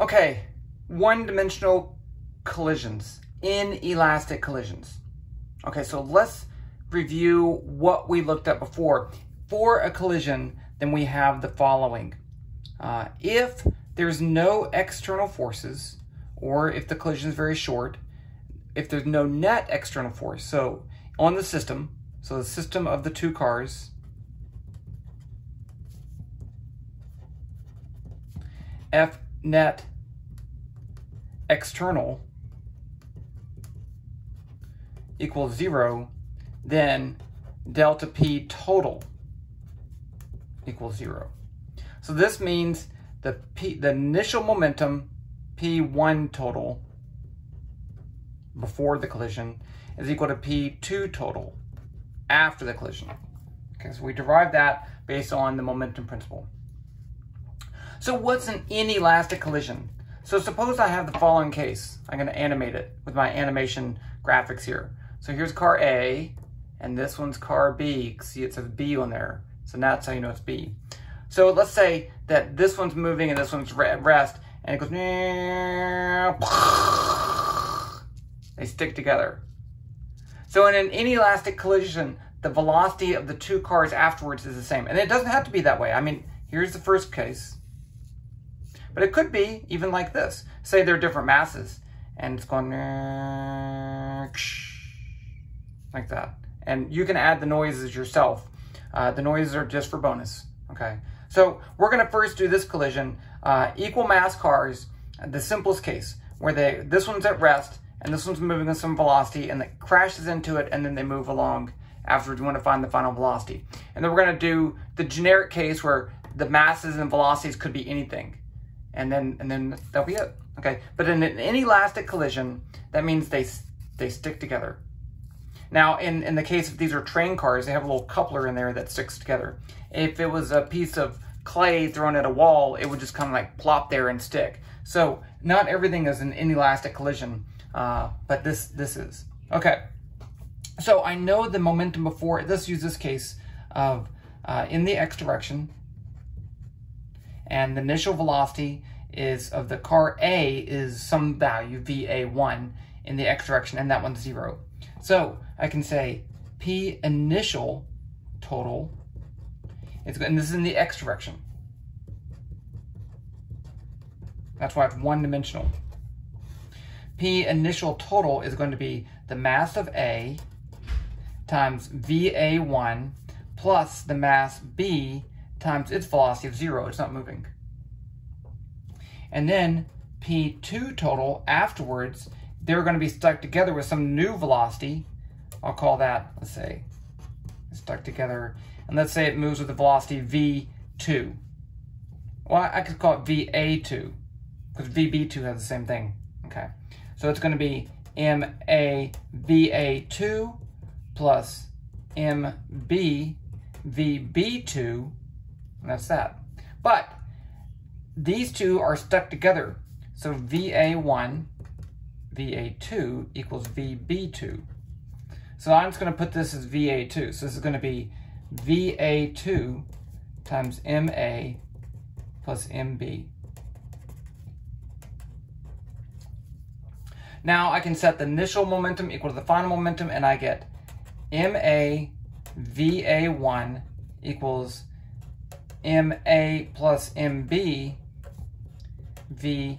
Okay, one-dimensional collisions, inelastic collisions. Okay, so let's review what we looked at before. For a collision, then we have the following. If there's no external forces, or if the collision is very short, if there's no net external force, so on the system, so the system of the two cars, F net external equals 0, then delta P total equals 0. So this means the initial momentum, P1 total, before the collision, is equal to P2 total after the collision. Okay, so we derive that based on the momentum principle. So what's an inelastic collision? So suppose I have the following case. I'm going to animate it with my animation graphics here. So here's car A, and this one's car B. You can see it says B on there. So now that's how you know it's B. So let's say that this one's moving and this one's at rest, and it goes, they stick together. So in an inelastic collision, the velocity of the two cars afterwards is the same. And it doesn't have to be that way. I mean, here's the first case. But it could be even like this. Say they're different masses, and it's going like that. And you can add the noises yourself. The noises are just for bonus, okay? So we're gonna first do this collision, equal mass cars, the simplest case, where this one's at rest, and this one's moving with some velocity, and it crashes into it, and then they move along afterwards. We wanna find the final velocity. And then we're gonna do the generic case where the masses and velocities could be anything. And then that'll be it, okay? But in an inelastic collision, that means they stick together. Now, in the case of these are train cars, they have a little coupler in there that sticks together. If it was a piece of clay thrown at a wall, it would just kind of like plop there and stick. So not everything is an inelastic collision, but this is. Okay, so I know the momentum before. Let's use this case of in the X direction, and the initial velocity is of the car A is some value, VA1, in the X direction, and that one's 0. So I can say P initial total, and this is in the X direction. That's why it's one-dimensional. P initial total is going to be the mass of A times VA1 plus the mass B times its velocity of 0, it's not moving. And then P2 total afterwards, they're gonna be stuck together with some new velocity. I'll call that, let's say, stuck together. And let's say it moves with the velocity V2. Well, I could call it VA2, because VB2 has the same thing, okay? So it's gonna be MAVA2 plus MBVB2, and that's that. But these two are stuck together. So VA1, VA2 equals VB2. So I'm just going to put this as VA2. So this is going to be VA2 times MA plus MB. Now I can set the initial momentum equal to the final momentum, and I get MA VA1 equals MA plus MB VA2.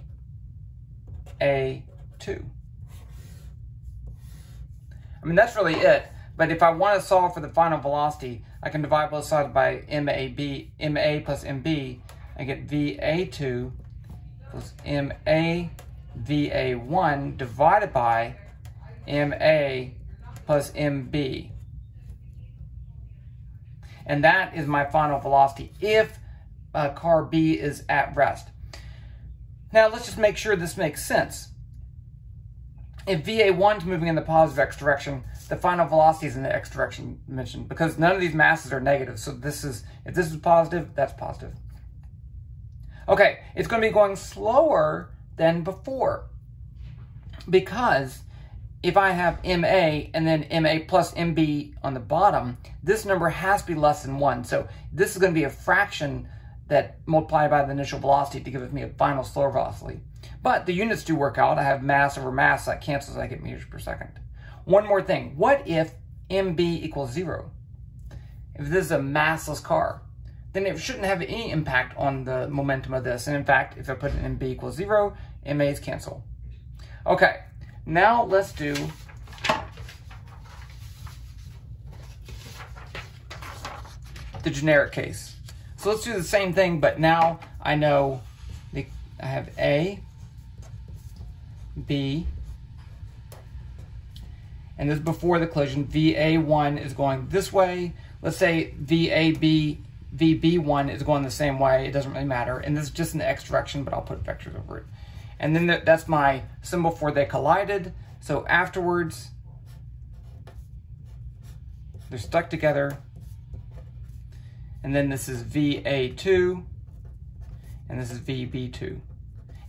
I mean, that's really it, but if I want to solve for the final velocity, I can divide both sides by MA plus MB. I get VA2 plus MA VA1 divided by MA plus MB. And that is my final velocity if car B is at rest. Now let's just make sure this makes sense. If VA1 is moving in the positive X direction, the final velocity is in the X direction mentioned, because none of these masses are negative. So this is, if this is positive, that's positive. Okay, it's going to be going slower than before, because if I have MA and then MA plus MB on the bottom, this number has to be less than 1. So this is going to be a fraction that multiplied by the initial velocity to give me a final slower velocity. But the units do work out. I have mass over mass, so that cancels, I get meters per second. One more thing. What if MB equals 0? If this is a massless car, then it shouldn't have any impact on the momentum of this. And in fact, if I put an MB equals 0, MA's cancel. Okay, now let's do the generic case. So let's do the same thing, but now I know I have A, B, and this is before the collision. VA1 is going this way. Let's say VB1 is going the same way. It doesn't really matter. And this is just in the X direction, but I'll put vectors over it. And then that's my symbol for they collided. So afterwards, they're stuck together. And then this is VA2, and this is VB2.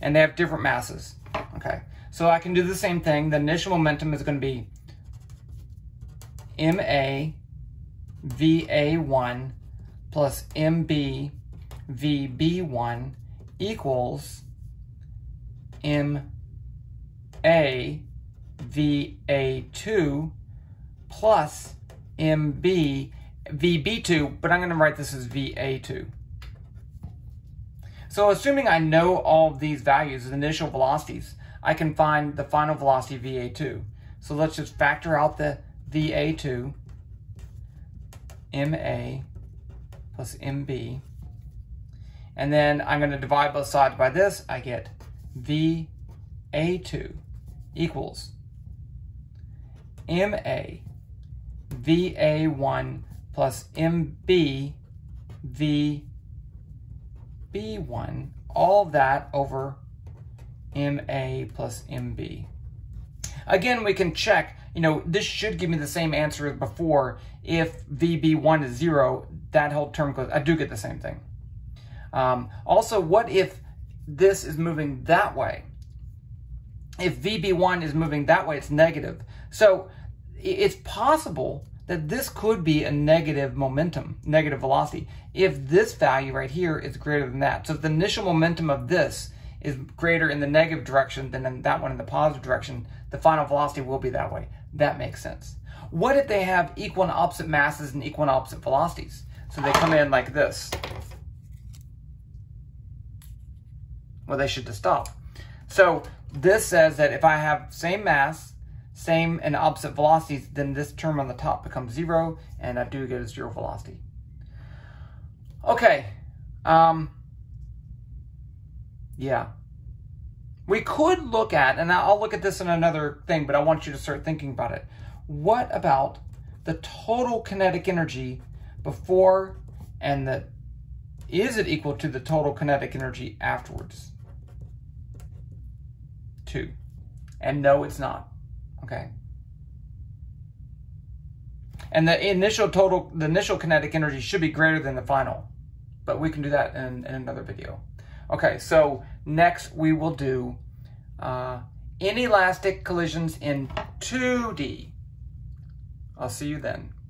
And they have different masses, okay? So I can do the same thing. The initial momentum is gonna be MA VA1 plus MB VB1 equals MA VA2 plus MB VB2, but I'm going to write this as VA2. So assuming I know all of these values, the initial velocities, I can find the final velocity VA2. So let's just factor out the VA2, MA plus MB, and then I'm going to divide both sides by this. I get VA2 equals MA VA1 plus MB VB1, all that over MA plus MB. Again, we can check, this should give me the same answer as before. If VB1 is 0, that whole term goes, I do get the same thing. Also, what if this is moving that way? If VB1 is moving that way, it's negative. So it's possible that this could be a negative momentum, negative velocity, if this value right here is greater than that. So if the initial momentum of this is greater in the negative direction than in that one in the positive direction, the final velocity will be that way. That makes sense. What if they have equal and opposite masses and equal and opposite velocities? So they come in like this. Well, they should just stop. So this says that if I have same mass, same and opposite velocities, then this term on the top becomes 0, and I do get a 0 velocity. Okay, yeah. We could look at, and I'll look at this in another thing, but I want you to start thinking about it. What about the total kinetic energy before, and is it equal to the total kinetic energy afterwards? 2. And no, it's not. Okay. And the initial kinetic energy should be greater than the final, but we can do that in another video. Okay, so next we will do inelastic collisions in 2D. I'll see you then.